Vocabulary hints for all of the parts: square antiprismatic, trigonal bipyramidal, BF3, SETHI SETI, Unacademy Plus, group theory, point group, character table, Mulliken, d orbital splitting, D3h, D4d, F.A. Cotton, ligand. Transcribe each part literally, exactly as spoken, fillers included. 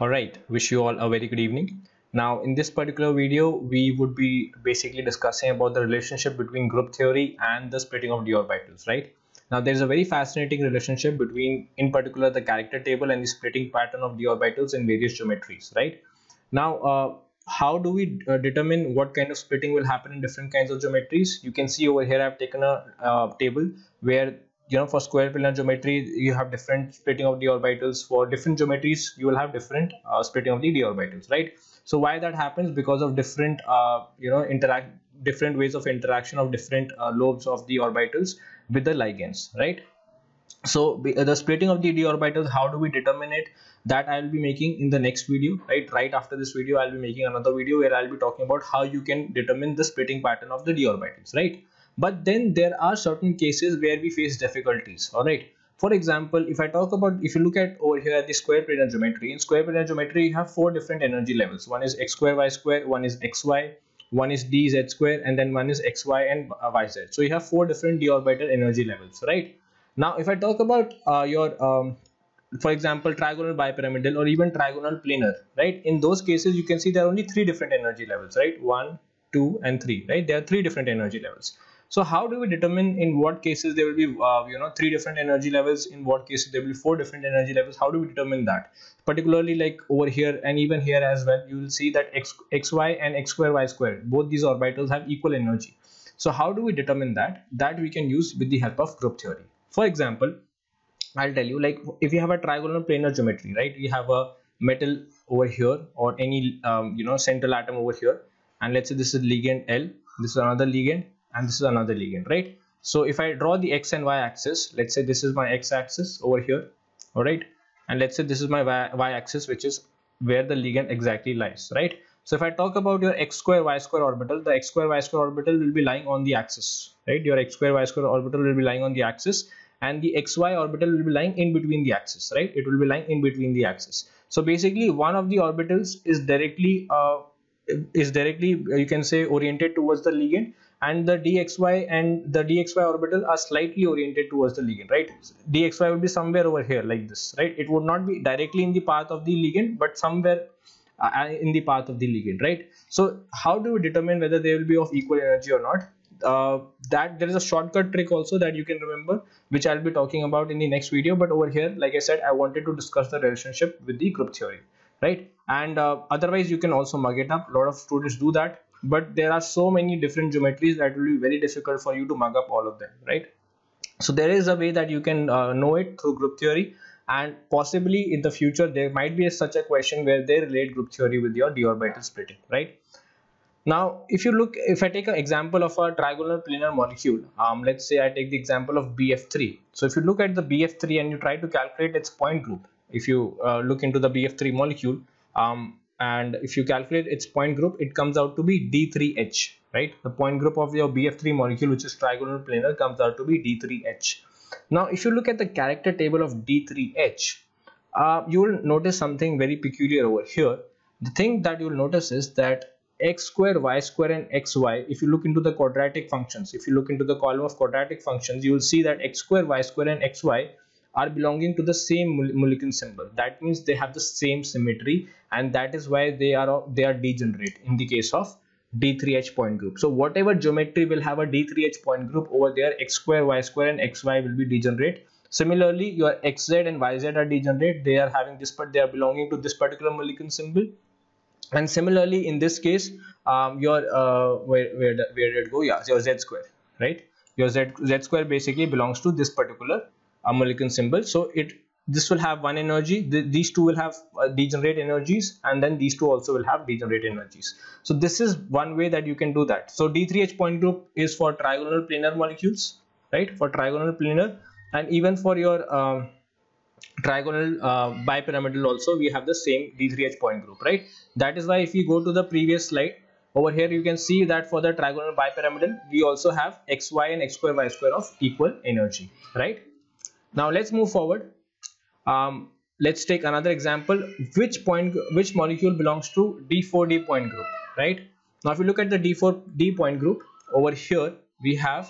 Alright, wish you all a very good evening. Now in this particular video we would be basically discussing about the relationship between group theory and the splitting of d orbitals, right? Now there is a very fascinating relationship between, in particular, the character table and the splitting pattern of d orbitals in various geometries, right? Now uh, how do we uh, determine what kind of splitting will happen in different kinds of geometries? You can see over here I've taken a uh, table where, you know, for square planar geometry you have different splitting of d orbitals, for different geometries you will have different uh, splitting of the d orbitals, right? So why that happens? Because of different uh, you know interact different ways of interaction of different uh, lobes of the orbitals with the ligands, right? So the splitting of the d orbitals, how do we determine it? That I will be making in the next video, right? Right after this video I will be making another video where I will be talking about how you can determine the splitting pattern of the d orbitals, right? But then there are certain cases where we face difficulties, alright? For example, if I talk about, if you look at over here at the square planar geometry, in square planar geometry you have four different energy levels. One is x square, y square, one is xy, one is d, z square, and then one is xy and yz. So you have four different d orbital energy levels, right? Now if I talk about uh, your, um, for example, trigonal bipyramidal or even trigonal planar, right? In those cases you can see there are only three different energy levels, right? One, two, and three, right? There are three different energy levels. So how do we determine in what cases there will be uh, you know three different energy levels, in what cases there will be four different energy levels? How do we determine that? Particularly like over here and even here as well, you will see that x, xy and x square, y square, both these orbitals have equal energy. So how do we determine that? That we can use with the help of group theory. For example, I'll tell you, like if you have a trigonal planar geometry, right? We have a metal over here or any um, you know central atom over here, and let's say this is ligand L, this is another ligand, and this is another ligand, right? So if I draw the x and y axis, let's say this is my x axis over here, all right, and let's say this is my y, y axis, which is where the ligand exactly lies, right? So if I talk about your x square y square orbital, the x square y square orbital will be lying on the axis, right? Your x square y square orbital will be lying on the axis, and the xy orbital will be lying in between the axis, right? It will be lying in between the axis. So basically one of the orbitals is directly uh, is directly you can say oriented towards the ligand, and the dxy and the dxy orbital are slightly oriented towards the ligand, right? Dxy will be somewhere over here like this, right? It would not be directly in the path of the ligand, but somewhere uh, in the path of the ligand, right? So how do we determine whether they will be of equal energy or not? Uh, that there is a shortcut trick also that you can remember, which I'll be talking about in the next video. But over here, like I said, I wanted to discuss the relationship with the group theory, right? And uh, otherwise you can also mug it up. A lot of students do that, but there are so many different geometries that will be very difficult for you to mug up all of them, right? So there is a way that you can uh, know it through group theory, and possibly in the future there might be a, such a question where they relate group theory with your d orbital splitting, right? Now if you look, if I take an example of a trigonal planar molecule, um, let's say I take the example of B F three. So if you look at the B F three and you try to calculate its point group, if you uh, look into the B F three molecule, um, and if you calculate its point group, it comes out to be D three H, right? The point group of your B F three molecule, which is trigonal planar, comes out to be D three H. Now if you look at the character table of D three H, uh, you will notice something very peculiar over here. The thing that you will notice is that x square, y square, and xy, if you look into the quadratic functions, if you look into the column of quadratic functions, you will see that x square, y square, and xy are belonging to the same Mulliken symbol. That means they have the same symmetry, and that is why they are they are degenerate in the case of D three H point group. So whatever geometry will have a D three H point group, over there x square, y square, and xy will be degenerate. Similarly, your xz and yz are degenerate. They are having this, but they are belonging to this particular Mulliken symbol. And similarly, in this case, um, your uh, where, where where did it go? Yeah, your z square, right? Your z z square basically belongs to this particular uh, Mulliken symbol. So it this will have one energy. Th these two will have uh, degenerate energies, and then these two also will have degenerate energies. So this is one way that you can do that. So D three H point group is for trigonal planar molecules, right? For trigonal planar, and even for your um, trigonal uh, bipyramidal also we have the same D three H point group, right? That is why if you go to the previous slide over here, you can see that for the trigonal bipyramidal we also have xy and x square, y square of equal energy, right? Now let's move forward. Um, let's take another example. Which point which molecule belongs to D four D point group, right? Now if you look at the D four D point group, over here we have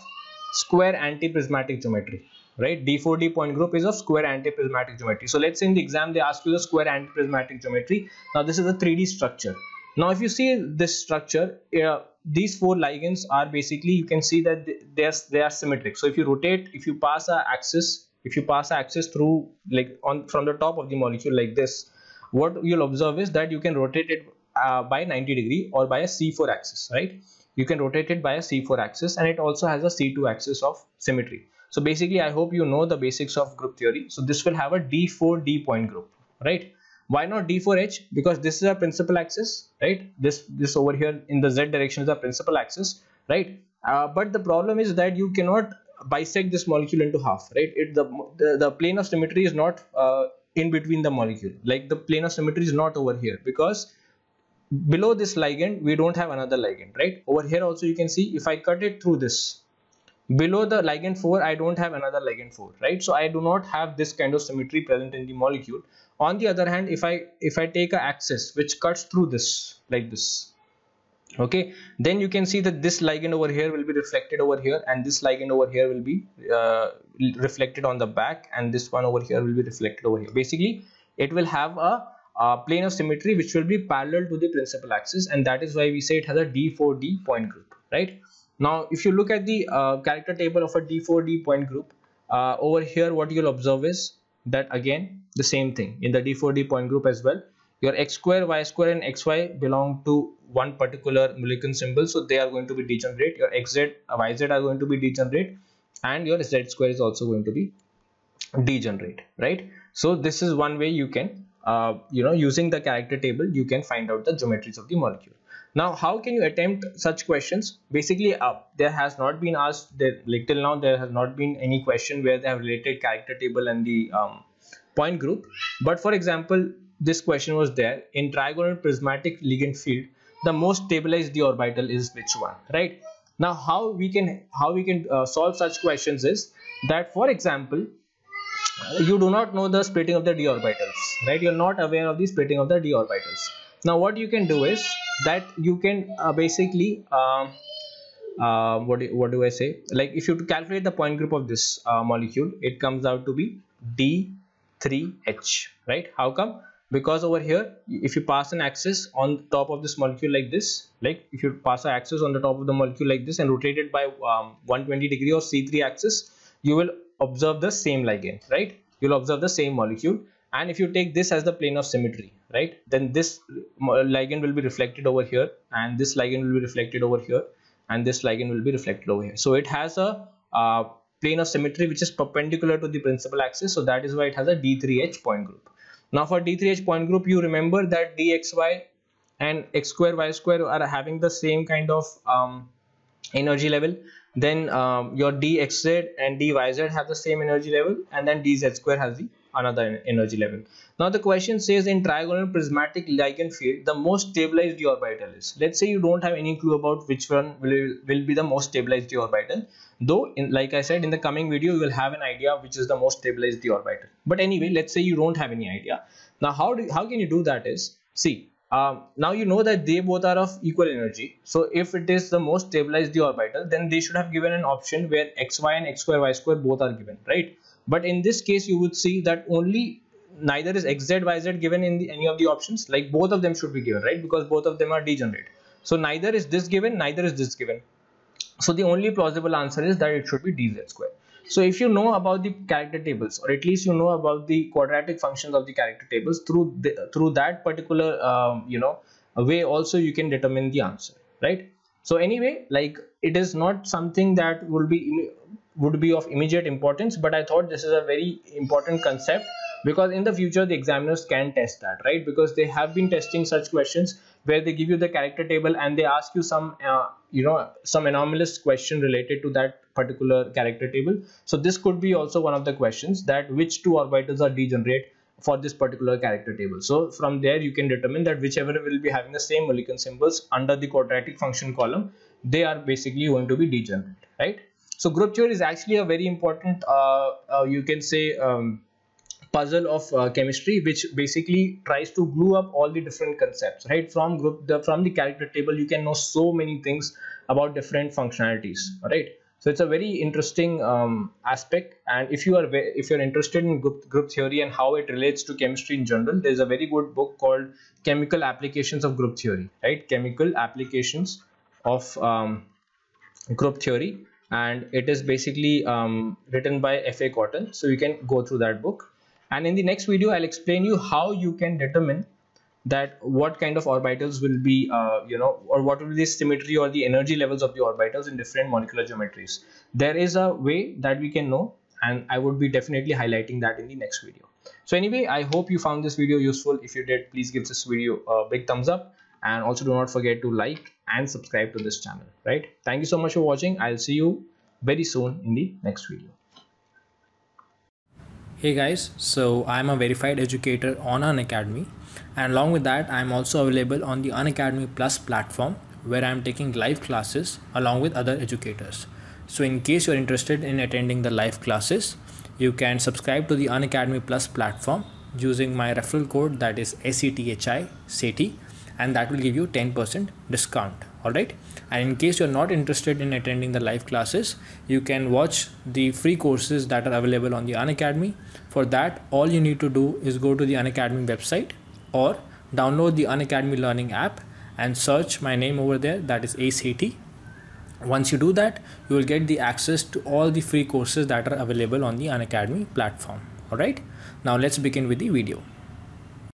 square antiprismatic geometry, right? D four d point group is of square antiprismatic geometry. So let's say in the exam they ask you the square antiprismatic geometry. Now this is a three D structure. Now if you see this structure, uh, these four ligands are basically, you can see that they are, they are symmetric. So if you rotate, if you pass an axis, if you pass an axis through like on from the top of the molecule like this, what you'll observe is that you can rotate it uh, by ninety degree or by a C four axis, right? You can rotate it by a C four axis, and it also has a C two axis of symmetry. So basically, I hope you know the basics of group theory. So this will have a D four d point group, right? Why not D four h? Because this is our principal axis, right? This this over here in the z direction is our principal axis, right? Uh, but the problem is that you cannot bisect this molecule into half, right? It the the, the plane of symmetry is not uh, in between the molecule. Like the plane of symmetry is not over here, because below this ligand we don't have another ligand, right? Over here also you can see, if I cut it through this, below the ligand four I don't have another ligand four, right? So I do not have this kind of symmetry present in the molecule. On the other hand, if I if I take an axis which cuts through this like this, okay, then you can see that this ligand over here will be reflected over here, and this ligand over here will be uh, reflected on the back, and this one over here will be reflected over here. Basically it will have a, a plane of symmetry which will be parallel to the principal axis, and that is why we say it has a D four d point group, right? Now if you look at the uh, character table of a D four d point group, uh, over here what you'll observe is that again the same thing in the D four d point group as well. Your x square, y square and xy belong to one particular Mulliken symbol, so they are going to be degenerate. Your xz, yz are going to be degenerate, and your z square is also going to be degenerate, right? So this is one way you can uh, you know, using the character table you can find out the geometries of the molecule. Now how can you attempt such questions? Basically uh, there has not been asked there, like till now there has not been any question where they have related character table and the um, point group. But for example, this question was there: in trigonal prismatic ligand field, the most stabilized d orbital is which one, right? Now how we can how we can uh, solve such questions is that, for example, you do not know the splitting of the d orbitals, right? You're not aware of the splitting of the d orbitals. Now what you can do is that you can uh, basically um, uh, what, do, what do I say like if you calculate the point group of this uh, molecule, it comes out to be D three h, right? How come? Because over here if you pass an axis on top of this molecule like this, like if you pass an axis on the top of the molecule like this and rotate it by um, one hundred twenty degree or C three axis, you will observe the same ligand, right? You'll observe the same molecule. And if you take this as the plane of symmetry, right, then this ligand will be reflected over here, and this ligand will be reflected over here, and this ligand will be reflected over here. So it has a uh, plane of symmetry which is perpendicular to the principal axis, so that is why it has a D three h point group. Now for D three h point group, you remember that d x y and x square, y square are having the same kind of um, energy level. Then um, your d x z and d y z have the same energy level, and then d z square has the another energy level. Now the question says in trigonal prismatic ligand field the most stabilized d orbital is. Let's say you don't have any clue about which one will, will be the most stabilized d orbital, though in, like I said, in the coming video you will have an idea which is the most stabilized d orbital. But anyway, let's say you don't have any idea. Now how do how can you do that is, see, um, now you know that they both are of equal energy. So if it is the most stabilized d orbital, then they should have given an option where xy and x square, y square both are given, right? But in this case you would see that only neither is xz, yz given in the, any of the options, like both of them should be given, right? Because both of them are degenerate. So neither is this given, neither is this given. So the only plausible answer is that it should be dz square. So if you know about the character tables, or at least you know about the quadratic functions of the character tables, through the, through that particular um, you know way also you can determine the answer, right? So anyway, like it is not something that will be would be of immediate importance, but I thought this is a very important concept, because in the future the examiners can test that, right? Because they have been testing such questions where they give you the character table and they ask you some uh, you know some anomalous question related to that particular character table. So this could be also one of the questions, that which two orbitals are degenerate for this particular character table. So from there you can determine that whichever will be having the same Mulliken symbols under the quadratic function column, they are basically going to be degenerate, right? So group theory is actually a very important, uh, uh, you can say, um, puzzle of uh, chemistry, which basically tries to glue up all the different concepts, right? From group, the, from the character table, you can know so many things about different functionalities, right? So it's a very interesting um, aspect, and if you are if you're interested in group, group theory and how it relates to chemistry in general, there's a very good book called Chemical Applications of Group Theory, right? Chemical Applications of um, Group Theory, and it is basically um, written by F A Cotton. So you can go through that book, and in the next video I'll explain you how you can determine that what kind of orbitals will be, uh, you know, or what will be the symmetry or the energy levels of the orbitals in different molecular geometries. There is a way that we can know, and I would be definitely highlighting that in the next video. So anyway, I hope you found this video useful. If you did, please give this video a big thumbs up, and also do not forget to like and subscribe to this channel, right? Thank you so much for watching. I'll see you very soon in the next video. Hey guys, so I'm a verified educator on Unacademy. And along with that, I'm also available on the Unacademy Plus platform, where I'm taking live classes along with other educators. So in case you're interested in attending the live classes, you can subscribe to the Unacademy Plus platform using my referral code, that is S E T H I S E T I, and that will give you ten percent discount. Alright. And in case you're not interested in attending the live classes, you can watch the free courses that are available on the Unacademy. For that, all you need to do is go to the Unacademy website, or download the Unacademy Learning app and search my name over there, that is S E T I. Once you do that, you will get the access to all the free courses that are available on the Unacademy platform. Alright, now let's begin with the video.